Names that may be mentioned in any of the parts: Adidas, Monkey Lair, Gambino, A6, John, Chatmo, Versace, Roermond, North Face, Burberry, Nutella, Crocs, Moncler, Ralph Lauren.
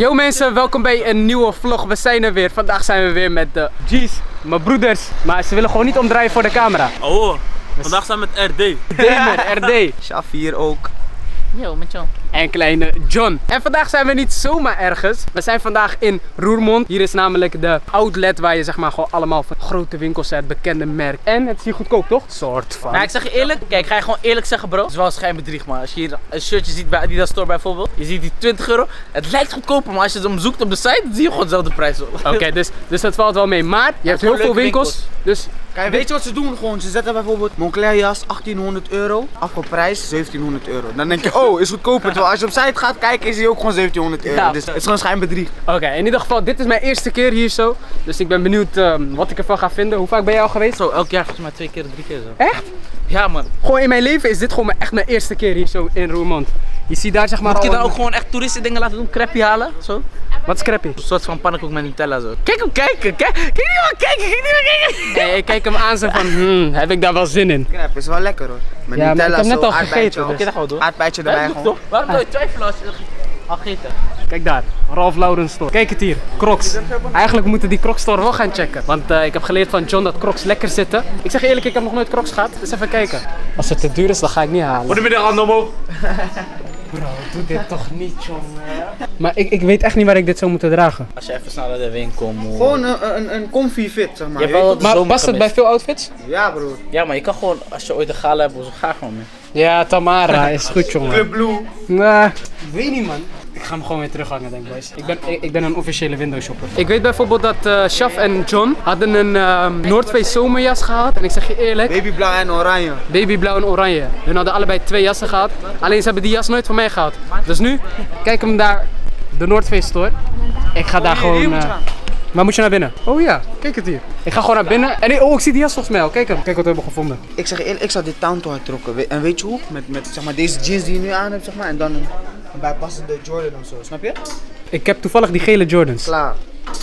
Yo mensen, welkom bij een nieuwe vlog. We zijn er weer. Vandaag zijn we weer met de G's, mijn broeders. Maar ze willen gewoon niet omdraaien voor de camera. Oh, vandaag zijn we met RD. Damer, RD. Shafir ook. Yo, met John. En kleine John. En vandaag zijn we niet zomaar ergens. We zijn vandaag in Roermond. Hier is namelijk de outlet waar je zeg maar gewoon allemaal van grote winkels hebt, bekende merken. En het is hier goedkoop toch? Soort van. Nou, ik zeg je eerlijk. Kijk, ga je gewoon eerlijk zeggen bro. Het is wel schijnbedrieg man. Als je hier een shirtje ziet bij Adidas Store bijvoorbeeld. Je ziet die 20 euro. Het lijkt goedkoper, maar als je het omzoekt op de site, dan zie je gewoon dezelfde prijs. Oké, dus dat valt wel mee. Maar je hebt heel veel winkels. Dus... Kijk, weet je wat ze doen gewoon? Ze zetten bijvoorbeeld Moncler jas 1800 euro. Afgeprijs 1700 euro. Dan denk je, oh, is goedkoper. Terwijl als je op site gaat kijken, is hij ook gewoon 1700 euro. Ja. Dus het is gewoon schijnbedrieg. Oké, in ieder geval, dit is mijn eerste keer hier zo. Dus ik ben benieuwd wat ik ervan ga vinden. Hoe vaak ben jij al geweest? Zo, elk jaar volgens mij 2 keer, 3 keer zo. Echt? Ja man. Gewoon in mijn leven is dit gewoon echt mijn eerste keer hier zo in Roermond. Je ziet daar zeg maar. Moet je dan ook gewoon echt toeristen dingen laten doen? Creppie halen? Zo? Wat is creppie? Een soort van pannenkoek met Nutella zo. Kijk hem kijken! Kijk niet maar kijken! Nee, ik kijk hem aan zo van, heb ik daar wel zin in? Crepe is wel lekker hoor. Met ja, Nutella maar ik heb zo, net al gegeten. Dus. Aardbeidje erbij gewoon. Waarom doe je twijfelen als je al gegeten? Kijk daar, Ralph Lauren store. Kijk het hier, Crocs. Eigenlijk moeten die Crocs store wel gaan checken. Want ik heb geleerd van John dat Crocs lekker zitten. Ik zeg eerlijk, ik heb nog nooit Crocs gehad. Dus even kijken. Als het te duur is, dan ga ik niet halen. Goedemiddag, Andomo. Bro, doe dit toch niet, jongen. Maar ik weet echt niet waar ik dit zou moeten dragen. Als je even snel naar de winkel moet. Gewoon een comfy fit, zeg maar. Maar past het bij veel outfits? Ja, broer. Ja, maar je kan gewoon, als je ooit een gala hebt, ga gewoon mee. Ja, Tamara, is goed, jongen. Club Blue. Nah. Ik weet niet, man. Ik ga hem gewoon weer terughangen, denk ik. Ik ben een officiële window shopper. Ik weet bijvoorbeeld dat Shaf en John hadden een North Face zomerjas gehad. En ik zeg je eerlijk... Babyblauw en oranje. Babyblauw en oranje. Hun hadden allebei 2 jassen gehad. Alleen ze hebben die jas nooit van mij gehad. Dus nu, kijk hem daar. De North Face store. Ik ga daar gewoon... Maar moet je naar binnen? Oh ja, kijk het hier. Ik ga gewoon naar binnen. En ik zie die jas volgens mij al. Kijk hem. Kijk wat we hebben gevonden. Ik zeg eerlijk, ik zou dit tanto uittrokken. En weet je hoe? Met zeg maar, deze jeans die je nu aan hebt, zeg maar. En dan een bijpassende Jordan of zo, snap je? Ik heb toevallig die gele Jordans. Klaar.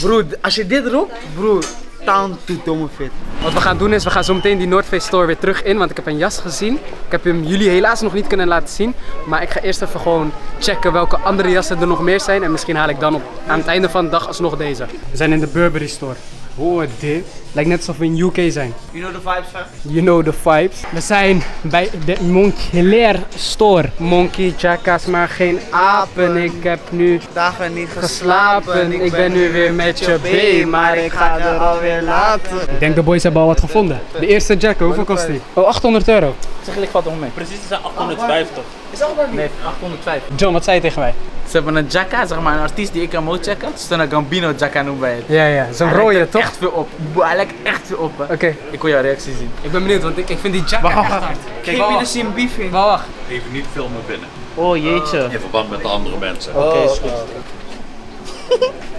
Broer, als je dit roept, broer, tanto domme fit. Wat we gaan doen is, we gaan zo meteen die North Face store weer terug in. Want ik heb een jas gezien. Ik heb hem jullie helaas nog niet kunnen laten zien. Maar ik ga eerst even gewoon checken welke andere jassen er nog meer zijn. En misschien haal ik dan op, aan het einde van de dag alsnog deze. We zijn in de Burberry store. Hoor dit. Lijkt net alsof we in UK zijn. You know the vibes, hè? You know the vibes. We zijn bij de Monkey Lair store. Monkey, chaka's, maar geen apen. Ik heb nu dagen niet geslapen. Ik ben nu weer met je mee, maar ik ga er alweer laten. Ik denk de boys hebben al wat gevonden. De eerste jacka, hoeveel kost die? Oh, 800 euro. Zeg ik wat om mee. Precies, het zijn 850. Is dat wat niet? Nee, 850. John, wat zei je tegen mij? Ze hebben een jacka, zeg maar een artiest die ik kan mogen checken. Ze hebben een Gambino jacka noemen bij het. Ja, ja, zo'n rode toch? Echt veel op. Hij lijkt echt veel op. Oké. Ik wil jouw reactie zien. Ik ben benieuwd, want ik vind die jacka echt hard. Kijk, wacht. Wacht. Even niet filmen binnen. Oh jeetje. In verband met de andere mensen. Oké, is goed.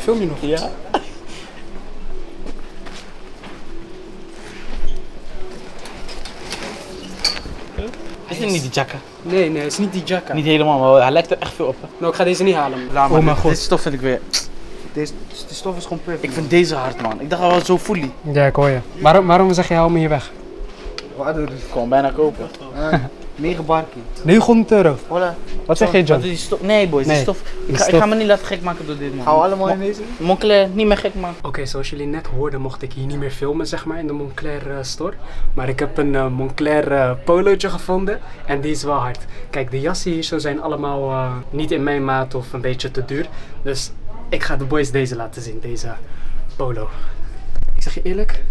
Film je nog? Ja. Is dit niet die jacka? Nee, het is niet die jacka. Niet helemaal, maar hij lijkt er echt veel op. Nou, ik ga deze niet halen. Laat maar, oh mijn god. Deze stof vind ik weer... De stof is gewoon perfect. Ik vind deze hard, man. Ik dacht al wel zo fully. Ja, ik hoor je. Waarom zeg je, hou me hier weg? Ik kon bijna kopen. 9 barkie. 900 euro. Voilà. Wat zeg je, John? Nee, boys, die stof. Ik ga me niet laten gek maken door dit, man. Hou allemaal in deze? Moncler, niet meer gek maken. Oké, zoals jullie net hoorden, mocht ik hier niet meer filmen, zeg maar, in de Moncler store. Maar ik heb een Moncler polootje gevonden. En die is wel hard. Kijk, de jassen hier zo zijn allemaal niet in mijn maat of een beetje te duur. Dus ik ga de boys deze laten zien, deze polo. Ik zeg je eerlijk,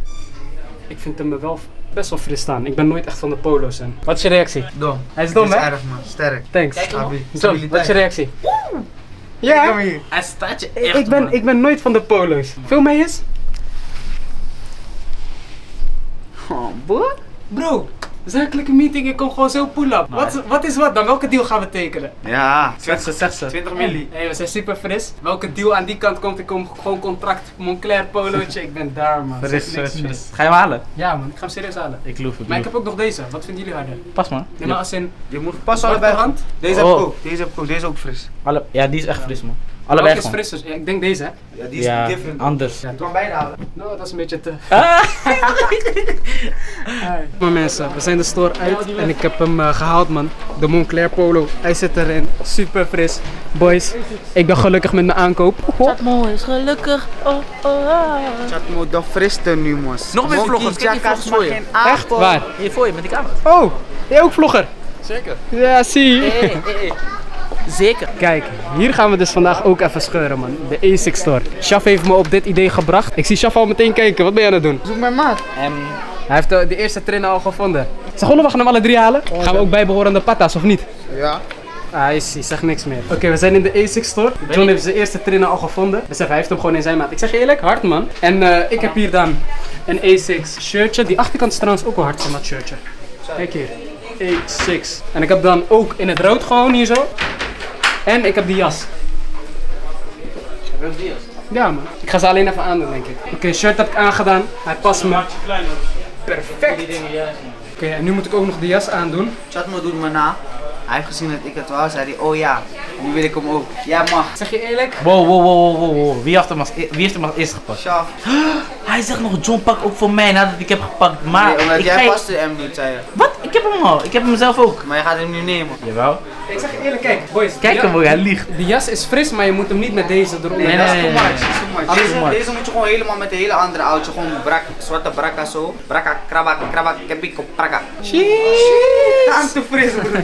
ik vind hem wel best wel fris staan. Ik ben nooit echt van de polo's in. Wat is je reactie? Dom. Hij is dom, hè? Hij is erg, man. Sterk. Thanks. John, wat is je reactie? Ja. Hij staat je echt, ik ben nooit van de polo's. Film mij eens. Oh, boer. Bro. Zakelijke meeting, ik kom gewoon zo pull-up. Nee. Wat is wat dan? Welke deal gaan we tekenen? Ja, zeg ze. 20 miljoen. Hey, we zijn super fris. Welke deal aan die kant komt, ik kom gewoon contract, Moncler, polootje. Ik ben daar, man. Fris. Ga je hem halen? Ja, man. Ik ga hem serieus halen. Ik loof. Maar ik heb ook nog deze. Wat vinden jullie harder? Pas, man. Nee, maar als in... Je moet pas allebei hand. Deze heb ik ook. Deze ook fris. Ja, die is echt fris, man. Allebei is frissers. Ja, ik denk deze, hè? Ja, die is different. Anders. Ja, ik kan bijna halen. Nou, dat is een beetje te... Maar mensen, we zijn de store uit en ik heb hem gehaald, man. De Moncler polo. Hij zit erin. Super fris. Boys, ik ben gelukkig met mijn aankoop. Chatmo is gelukkig. Chatmo, dat friste nu, mos. Nog meer vloggers. Kijk, die vloggers voor je. Echt? Waar? Hier voor je, met die camera. Oh, jij ook vlogger? Zeker. Ja, zie. Zeker. Kijk, hier gaan we dus vandaag ook even scheuren, man. De A6 store. Shaf heeft me op dit idee gebracht. Ik zie Shaf al meteen kijken. Wat ben je aan het doen? Zoek mijn maat. Hij heeft de eerste trainer al gevonden. Zeg, we gaan hem alle drie halen. Gaan we ook bijbehorende patas, of niet? Ja. Ah, hij zegt niks meer. Oké, we zijn in de A6 store. John heeft zijn eerste trainer al gevonden. Besef, hij heeft hem gewoon in zijn maat. Ik zeg je eerlijk, hard, man. En ik heb hier dan een A6 shirtje. Die achterkant is trouwens ook wel hard, dat shirtje. Kijk hier. A6. En ik heb dan ook in het rood gewoon hier zo. En ik heb die jas. Heb je ook die jas? Ja, man. Ik ga ze alleen even aandoen, denk ik. Oké, shirt heb ik aangedaan. Hij past me. Perfect. Oké, en nu moet ik ook nog de jas aandoen. Chatmo doet me na. Hij heeft gezien dat ik het was. Zei hij, oh ja, nu wil ik hem ook. Ja, mag. Zeg je eerlijk? Wow. Wie heeft hem als eerste gepakt? Shaf. Hij zegt nog, John pak ook voor mij nadat ik heb gepakt. Maar nee, omdat jij paste hem niet, zei je. Wat? Ik heb hem al. Ik heb hem zelf ook. Maar je gaat hem nu nemen. Jawel. Ik zeg je eerlijk, kijk, boys. Kijk hem, hij liegt. De jas is fris, maar je moet hem niet met deze eronder. Nee, dat is too much. Deze moet je gewoon helemaal met een hele andere oudje. Gewoon zwarte brakka zo. Brakka, krabak, kebiko, brakka. Aan te fris, broer.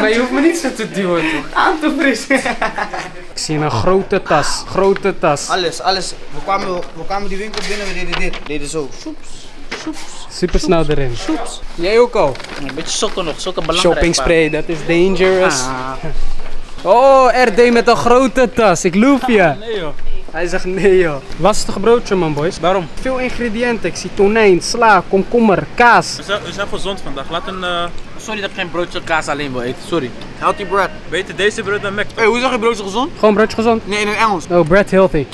Maar je hoeft me niet zo te duwen, toch? Aan te fris. Ik zie een grote tas. Grote tas. Alles. We kwamen die winkel binnen, we deden dit. We deden zo. Super snel erin. Jij ook al? Een beetje sokken nog, sokken belangrijk. Shopping spray, dat is dangerous. Oh, RD met een grote tas, ik loof je. Nee joh. Hij zegt nee joh. Lastig broodje man boys. Waarom? Veel ingrediënten, ik zie tonijn, sla, komkommer, kaas. We zijn gezond vandaag, laat een... Sorry dat ik geen broodje kaas alleen wil eten, sorry. Healthy bread. Beter deze brood dan Mac. Hé, hoe zeg je broodje gezond? Gewoon broodje gezond? Nee, in het Engels. Oh, bread healthy.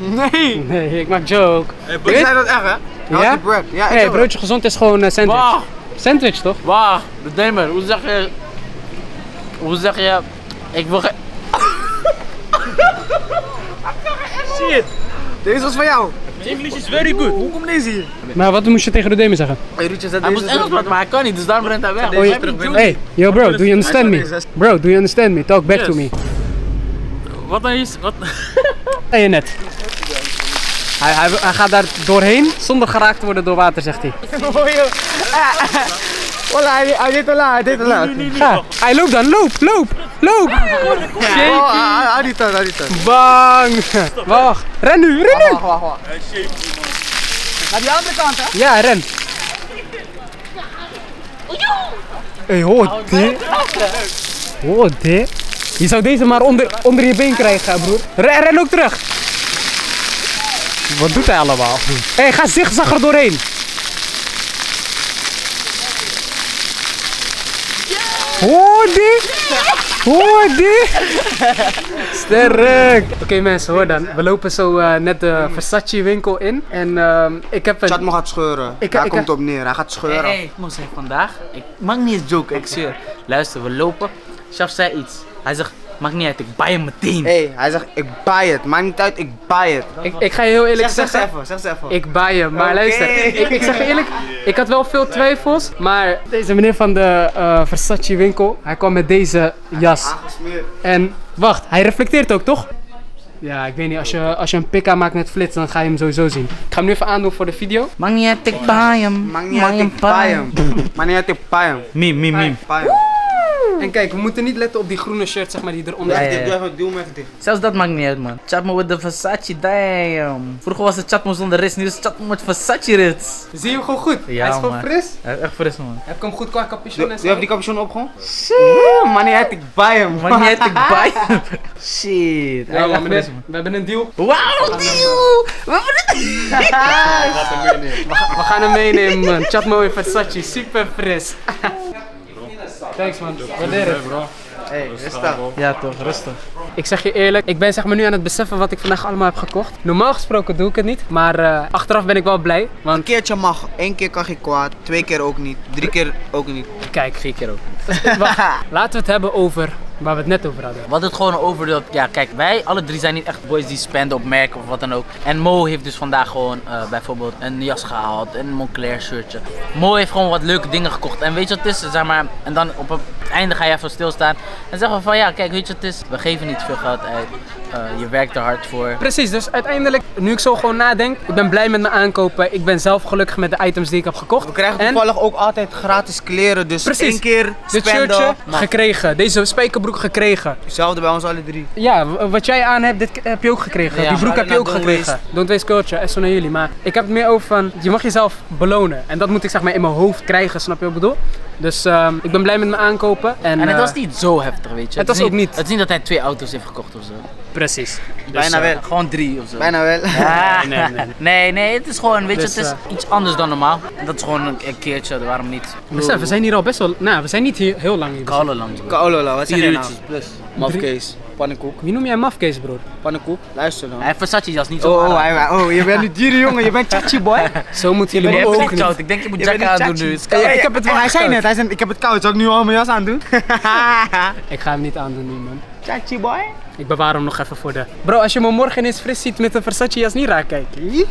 Nee, ik maak joke. Hey, broodje zei dat echt hè? Healthy bread. Ja, nee, broodje gezond is gewoon sandwich. Wow. Sandwich toch? Wauw, bedemer, hoe zeg je... Ik wil geen... Shit. Deze was van jou. English is very good. Hoe komt deze hier? Maar wat moest je tegen de dame zeggen? Hij moest Engels praten, maar hij kan niet, dus daarom rent hij weg. Hey, yo bro, do you understand me? Bro, do you understand me? Talk back to me. Wat dan is... Wat? En je net. Hij gaat daar doorheen zonder geraakt te worden door water, zegt hij. Hola, hij deed het laat. Hij loopt dan, loop! Hou die tent. Bang! Wacht, ren nu! Wacht. Naar die andere kant, hè? Ja, ren. Hé, hoor dit. Hoor dit. Je zou deze maar onder je been krijgen, broer. Ren ook terug. Wat doet hij allemaal? Hé, ga zigzag er doorheen. Hoor dit! Sterk! Oké, mensen, hoor dan. We lopen zo net de Versace winkel in en ik heb een... Chatmo gaat scheuren. Daar komt op neer, hij gaat scheuren. Hey, ik moet zeggen, vandaag, ik mag niet eens joken, ik zweer. Luister, we lopen, Shaf zei iets. Hij zegt, maakt niet uit, ik buy hem meteen. Hij zegt, ik buy het, maakt niet uit, ik buy het. Ik ga je heel eerlijk zeggen, ik buy hem, maar luister, ik zeg je eerlijk, ik had wel veel twijfels, maar deze meneer van de Versace winkel, hij kwam met deze jas. En wacht, hij reflecteert ook, toch? Ja, ik weet niet, als je een pika maakt met flits, dan ga je hem sowieso zien. Ik ga hem nu even aandoen voor de video. Maakt niet uit, ik buy hem. Maakt niet uit, ik buy hem. Maakt niet uit, ik buy hem. Meme. En kijk, we moeten niet letten op die groene shirt, zeg maar, die eronder zit. Doe hem even dicht. Zelfs dat maakt niet uit, man. Chatmo met de Versace, damn. Vroeger was het Chatmo zonder rits, nu is het Chatmo met Versace rits. Zie je hem gewoon goed? Ja, hij is gewoon fris. Hij is echt fris, man. Heb ik hem goed qua capuchon en zo? Je hebt die capuchon op gewoon? Shit. Money had ik bij hem. Shit. Ja, man, meneer, we hebben een deal. Wauw, deal! We gaan hem meenemen, man. Chatmo in Versace, super fris. Thanks, man. Waardeer het. Hey, rustig. Ja toch, rustig. Ik zeg je eerlijk, ik ben zeg maar nu aan het beseffen wat ik vandaag allemaal heb gekocht. Normaal gesproken doe ik het niet, maar achteraf ben ik wel blij. Want... Een keertje mag, 1 keer kan geen kwaad, 2 keer ook niet, 3 keer ook niet. Kijk, 4 keer ook niet. Wacht, laten we het hebben over... waar we het net over hadden. Wat het gewoon over dat, ja kijk, wij alle drie zijn niet echt boys die spenden op merken of wat dan ook. En Mo heeft dus vandaag gewoon bijvoorbeeld een jas gehaald, een Moncler shirtje. Mo heeft gewoon wat leuke dingen gekocht en weet je wat het is, zeg maar, en dan op het einde ga jij voor stilstaan. En zeggen we van ja, kijk, weet je wat het is, we geven niet veel geld uit, je werkt er hard voor. Precies, dus uiteindelijk, nu ik zo gewoon nadenk, ik ben blij met mijn aankopen, ik ben zelf gelukkig met de items die ik heb gekocht. We krijgen toevallig ook altijd gratis kleren, dus precies, 1 keer spenden. Dit shirtje gekregen, deze spijkerbroek gekregen. Hetzelfde bij ons alle drie. Ja, wat jij aan hebt, dit heb je ook gekregen. Ja, die broek heb je ook gekregen. Don't waste culture, en zo naar jullie. Maar ik heb het meer over van, je mag jezelf belonen. En dat moet ik zeg maar in mijn hoofd krijgen, snap je wat ik bedoel? Dus ik ben blij met mijn aankopen. En het was niet zo heftig, weet je. Het was ook niet. Het is niet dat hij 2 auto's heeft gekocht of zo. Precies. Dus, bijna wel. Gewoon 3 of zo. Bijna wel. Ja. Nee, het is gewoon, weet je, het is iets anders dan normaal. Dat is gewoon een keertje, waarom niet? We zijn hier al best wel, we zijn niet hier heel lang. Kaolo lang. Wat zeg je nou? Plus. Mafkees. Pannenkoek. Wie noem jij mafkees, broer? Pannenkoek. Luister dan. Hij heeft Versace jas niet zo aan. Oh, je bent een dieren jongen, je bent chachi boy. Zo moeten jullie me ook niet. Ik denk je moet jacken aan doen nu. Ik heb het wel. Hij zei net, hij zei ik heb het koud, zal ik nu al mijn jas aandoen? Ik ga hem niet aandoen nu, man. Chachi boy. Ik bewaar hem nog even voor de... Bro, als je me morgen eens fris ziet met een Versace jas niet raak kijken.